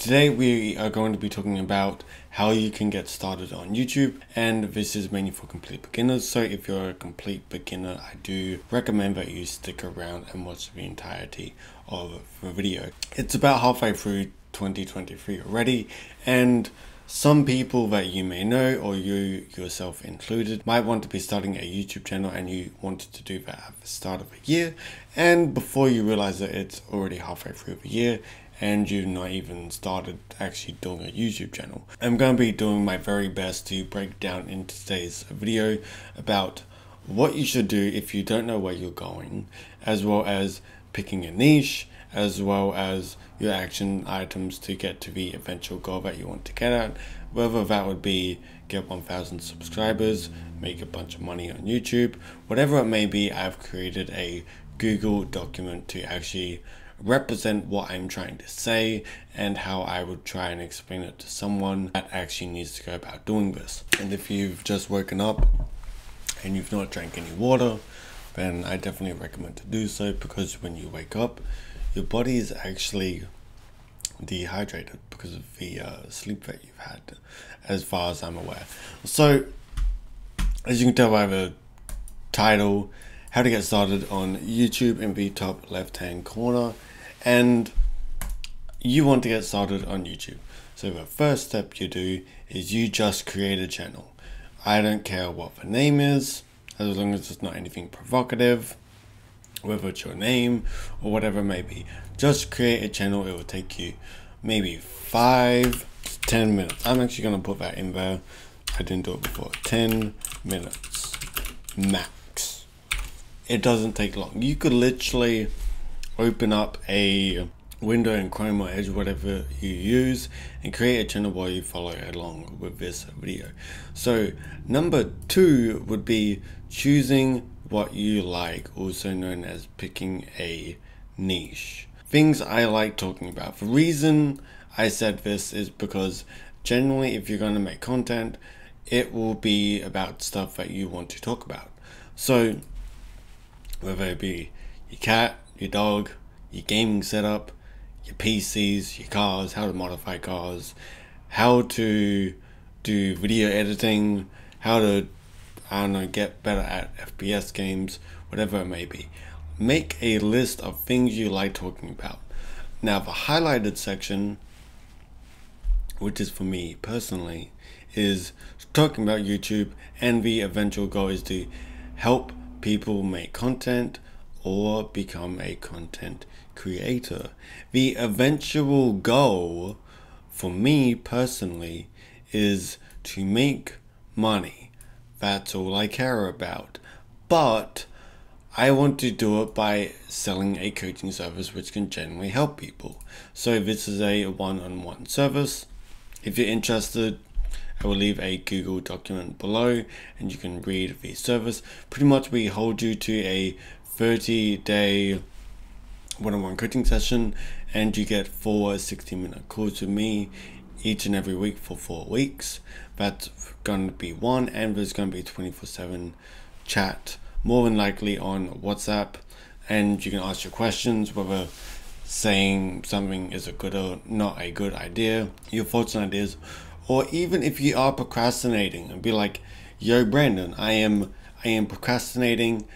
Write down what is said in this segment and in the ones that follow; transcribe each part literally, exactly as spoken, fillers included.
Today we are going to be talking about how you can get started on YouTube, and this is mainly for complete beginners. So if you're a complete beginner, I do recommend that you stick around and watch the entirety of the video. It's about halfway through twenty twenty-three already, and some people that you may know, or you yourself included, might want to be starting a YouTube channel, and you wanted to do that at the start of the year, and before you realize that it's already halfway through the year and you've not even started actually doing a YouTube channel. I'm going to be doing my very best to break down in today's video about what you should do if you don't know where you're going, as well as picking a niche, as well as your action items to get to the eventual goal that you want to get at, whether that would be get one thousand subscribers, make a bunch of money on YouTube, whatever it may be. I've created a Google document to actually represent what I'm trying to say and how I would try and explain it to someone that actually needs to go about doing this. And if you've just woken up and you've not drank any water, then I definitely recommend to do so, because when you wake up, your body is actually dehydrated because of the uh, sleep that you've had, as far as I'm aware. So, as you can tell by the title, how to get started on YouTube, in the top left-hand corner, and you want to get started on YouTube. So the first step you do is you just create a channel. I don't care what the name is, as long as it's not anything provocative, whether it's your name or whatever it may be. Just create a channel. It will take you maybe five to ten minutes. I'm actually going to put that in there. I didn't do it before. ten minutes max. It doesn't take long. You could literally open up a window in Chrome or Edge, whatever you use, and create a channel while you follow along with this video. So number two would be choosing what you like, also known as picking a niche. Things I like talking about. The reason I said this is because generally if you're going to make content, it will be about stuff that you want to talk about. So whether it be your cat, your dog, your gaming setup, your P Cs, your cars, how to modify cars, how to do video editing, how to, I don't know, get better at F P S games, whatever it may be. Make a list of things you like talking about. Now the highlighted section, which is for me personally, is talking about YouTube, and the eventual goal is to help people make content or become a content creator. The eventual goal for me personally is to make money. That's all I care about, but I want to do it by selling a coaching service which can generally help people. So this is a one-on-one service. If you're interested, I will leave a Google document below and you can read the service. Pretty much we hold you to a thirty day one-on-one coaching session, and you get four sixty minute calls with me each and every week for four weeks. That's going to be one, and there's going to be twenty-four seven chat, more than likely on WhatsApp, and you can ask your questions, whether saying something is a good or not a good idea, your thoughts and ideas, or even if you are procrastinating and be like, yo Brandon, I am I am procrastinating,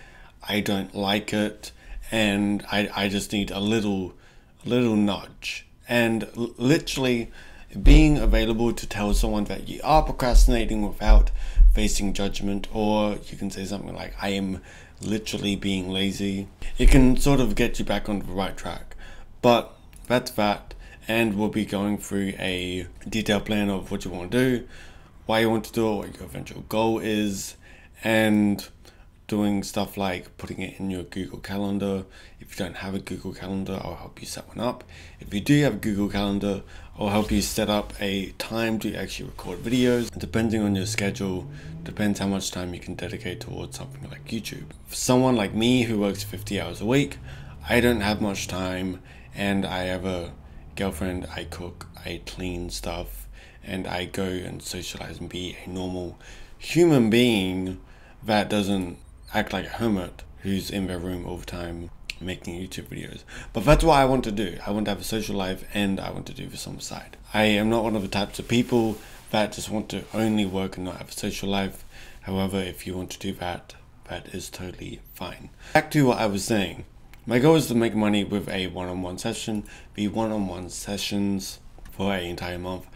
I don't like it, and I, I just need a little little nudge. And literally being available to tell someone that you are procrastinating without facing judgment, or you can say something like, I am literally being lazy. It can sort of get you back on the right track. But that's that, and we'll be going through a detailed plan of what you want to do, why you want to do it, what your eventual goal is, and doing stuff like putting it in your Google Calendar. If you don't have a Google Calendar, I'll help you set one up. If you do have a Google Calendar, I'll help you set up a time to actually record videos. Depending on your schedule, depends how much time you can dedicate towards something like YouTube. For someone like me who works fifty hours a week, I don't have much time, and I have a girlfriend, I cook, I clean stuff, and I go and socialize and be a normal human being that doesn't act like a hermit who's in their room all the time making YouTube videos. But that's what I want to do. I want to have a social life and I want to do this on the side. I am not one of the types of people that just want to only work and not have a social life. However, if you want to do that, that is totally fine. Back to what I was saying. My goal is to make money with a one-on-one session. The one-on-one sessions for an entire month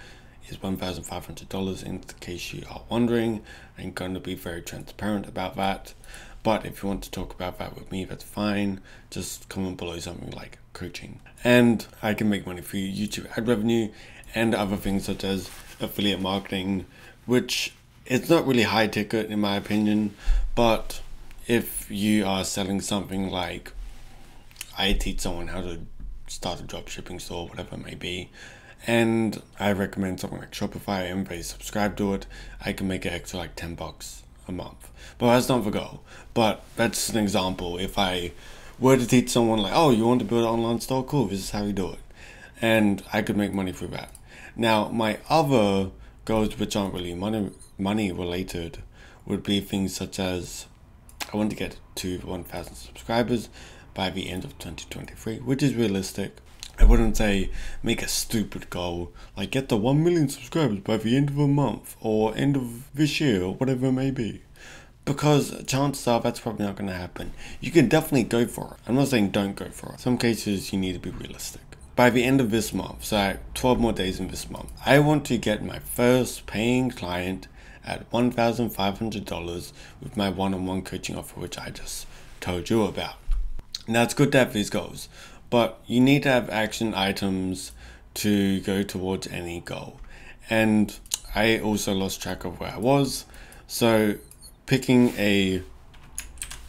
is one thousand five hundred dollars, in case you are wondering. I'm going to be very transparent about that. But if you want to talk about that with me, that's fine. Just comment below something like coaching. And I can make money for you, YouTube ad revenue and other things such as affiliate marketing, which it's not really high ticket in my opinion. But if you are selling something like, I teach someone how to start a dropshipping store, whatever it may be, and I recommend something like Shopify and they subscribe to it, I can make an extra like ten bucks a month. But that's not the goal. But that's an example. If I were to teach someone like, oh, you want to build an online store? Cool, this is how you do it. And I could make money through that. Now, my other goals, which aren't really money, money related, would be things such as, I want to get to one thousand subscribers by the end of twenty twenty-three, which is realistic. I wouldn't say make a stupid goal, like get to one million subscribers by the end of a month or end of this year or whatever it may be, because chances are that's probably not going to happen. You can definitely go for it. I'm not saying don't go for it. In some cases, you need to be realistic. By the end of this month, so I have twelve more days in this month, I want to get my first paying client at one thousand five hundred dollars with my one-on-one coaching offer, which I just told you about. Now, it's good to have these goals, but you need to have action items to go towards any goal. And I also lost track of where I was. So picking a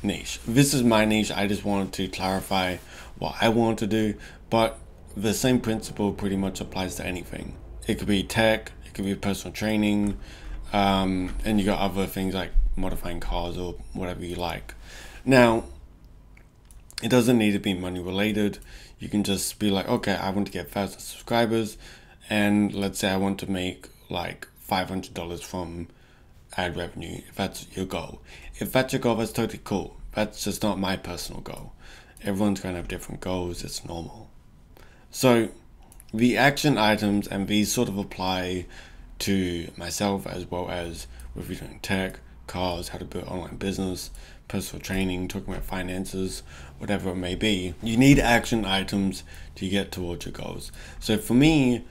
niche. This is my niche. I just wanted to clarify what I want to do, but the same principle pretty much applies to anything. It could be tech, it could be personal training, um, and you got other things like modifying cars or whatever you like. Now, it doesn't need to be money related. You can just be like, okay, I want to get one thousand subscribers. And let's say I want to make like five hundred dollars from ad revenue, if that's your goal. If that's your goal, that's totally cool. That's just not my personal goal. Everyone's going to have different goals. It's normal. So the action items, and these sort of apply to myself as well as reviewing tech, cars, how to build online business, personal training, talking about finances, whatever it may be. You need action items to get towards your goals. So for me,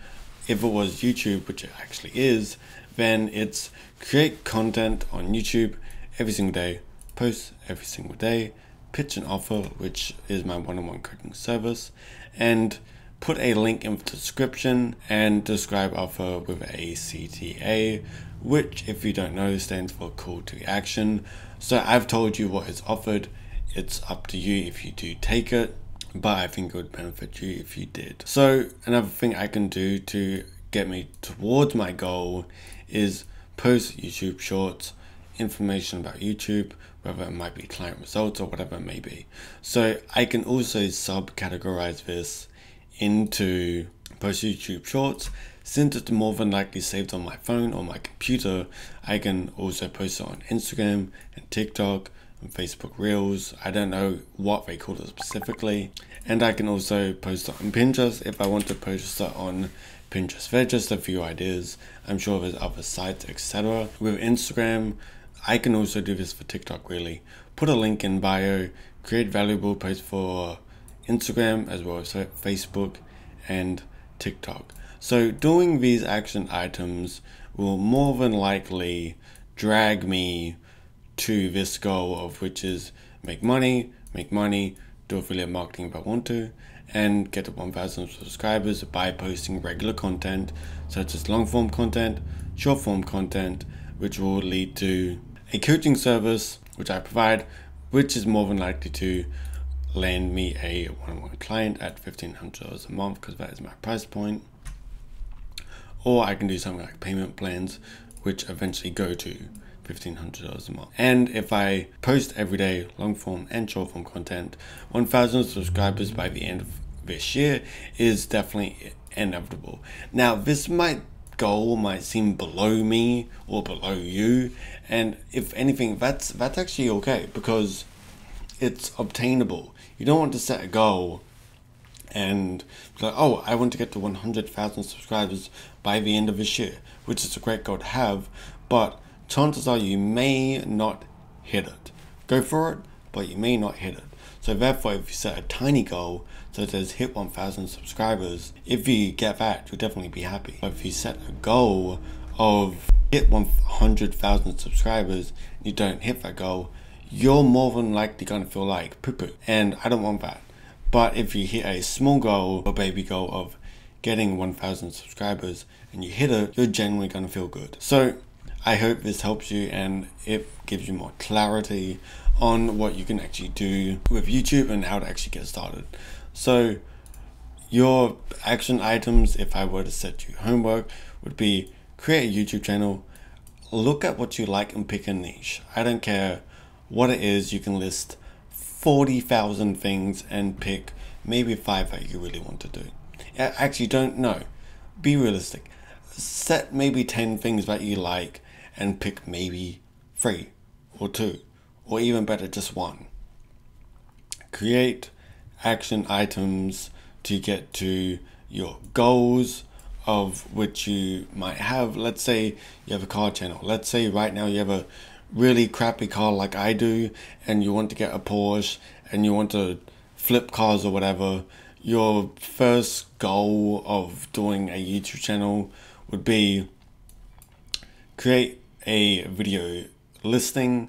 if it was YouTube, which it actually is, then it's create content on YouTube every single day, post every single day, pitch an offer, which is my one-on-one coaching service, and put a link in the description and describe offer with a C T A, which, if you don't know, stands for call to action. So I've told you what is offered. It's up to you if you do take it, but I think it would benefit you if you did. So another thing I can do to get me towards my goal is post YouTube shorts, information about YouTube, whether it might be client results or whatever it may be. So I can also subcategorize this into post YouTube shorts. Since it's more than likely saved on my phone or my computer, I can also post it on Instagram and TikTok and Facebook Reels. I don't know what they call it specifically. And I can also post it on Pinterest if I want to post it on Pinterest. They're just a few ideas. I'm sure there's other sites, et cetera. With Instagram, I can also do this for TikTok really. Put a link in bio, create valuable posts for Instagram as well as Facebook and TikTok. So doing these action items will more than likely drag me to this goal, of which is make money, make money, do affiliate marketing if I want to, and get to one thousand subscribers by posting regular content, such as long form content, short form content, which will lead to a coaching service, which I provide, which is more than likely to land me a one-on-one client at fifteen hundred dollars a month, because that is my price point. Or I can do something like payment plans, which eventually go to fifteen hundred dollars a month. And if I post every day, long form and short form content, one thousand subscribers by the end of this year is definitely inevitable. Now, this might goal might seem below me or below you. And if anything, that's, that's actually okay, because it's obtainable. You don't want to set a goal and be like, oh, I want to get to one hundred thousand subscribers by the end of this year, which is a great goal to have, but chances are you may not hit it. Go for it, but you may not hit it. So therefore, if you set a tiny goal, such as hit one thousand subscribers, if you get that, you'll definitely be happy. But if you set a goal of hit one hundred thousand subscribers and you don't hit that goal, you're more than likely going to feel like poo-poo, and I don't want that. But if you hit a small goal, a baby goal of getting one thousand subscribers, and you hit it, you're generally going to feel good. So I hope this helps you and it gives you more clarity on what you can actually do with YouTube and how to actually get started. So your action items, if I were to set you homework, would be create a YouTube channel, look at what you like and pick a niche. I don't care what it is, you can list forty thousand things and pick maybe five that you really want to do. Actually, don't know. Be realistic. Set maybe ten things that you like and pick maybe three or two, or even better, just one. Create action items to get to your goals of which you might have. Let's say you have a car channel. Let's say right now you have a really crappy car like I do, and you want to get a Porsche and you want to flip cars or whatever. Your first goal of doing a YouTube channel would be create a video listing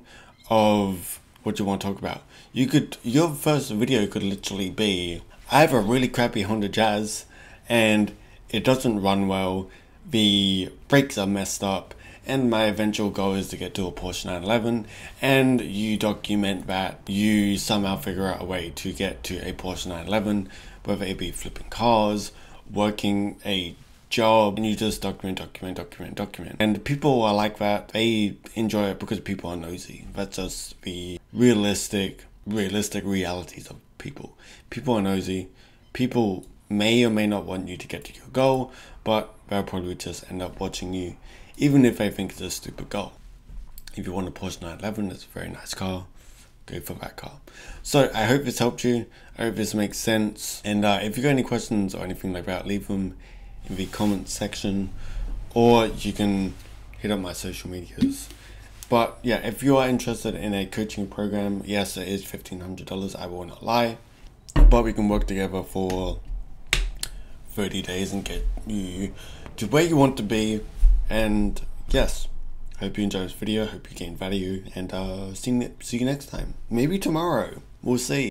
of what you want to talk about. You could, your first video could literally be, I have a really crappy Honda Jazz and it doesn't run well, the brakes are messed up, and my eventual goal is to get to a Porsche nine eleven, and you document that you somehow figure out a way to get to a Porsche nine eleven, whether it be flipping cars, working a job, and you just document, document, document, document. And people are like that. They enjoy it because people are nosy. That's just the realistic, realistic realities of people. People are nosy. People may or may not want you to get to your goal, but they'll probably just end up watching you, even if they think it's a stupid goal. If you want a Porsche nine eleven, it's a very nice car. Go for that car. So I hope this helped you. I hope this makes sense. And uh, if you've got any questions or anything like that, leave them in the comment section, or you can hit up my social medias. But yeah, if you are interested in a coaching program, yes, it is fifteen hundred dollars, I will not lie, but we can work together for thirty days and get you to where you want to be. And yes, hope you enjoyed this video, hope you gained value, and uh, see, see you next time. Maybe tomorrow, we'll see.